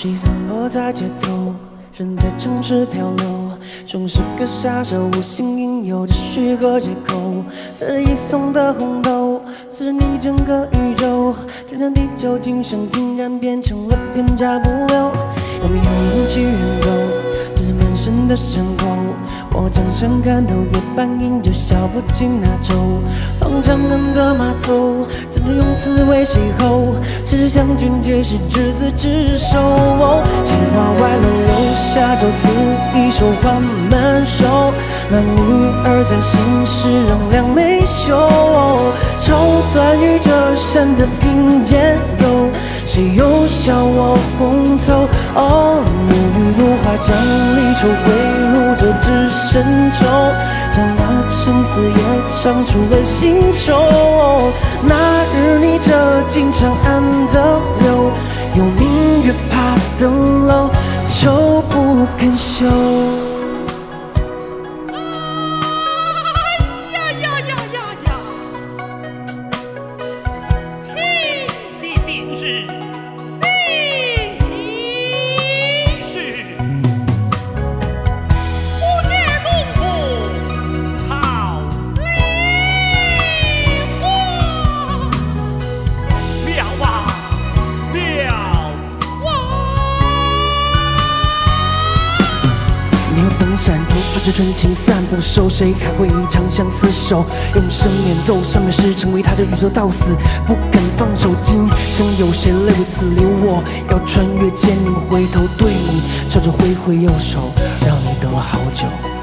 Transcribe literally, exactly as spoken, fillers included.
细散落在街头，人在城市漂流，总是个杀手，无心应有秩序和借口。肆意送的红豆，撕着你整个宇宙，这场地球今生竟然变成了片甲不留。有没有勇气远走？这是满身的伤口，我将身看透，也扮演着笑不尽那愁。放长恩的码头，怎能用词为邂逅？只是相君皆是执子之手。情话外露，留下就此一手换满手。男女二家心事仍两眉秀，愁断于这山的平间柔。谁又笑我红透？哦，沐浴如花将离愁汇入这只深秋，将那沉思也唱出了心愁。那日你这进长安的柳，有明月怕登楼，愁不肯休。这纯情散不收，谁还会长相厮守？用声演奏上面诗，成为他的宇宙到死不肯放手。今生有谁泪为此流？我要穿越千年，回头对你朝着挥挥右手，让你等了好久。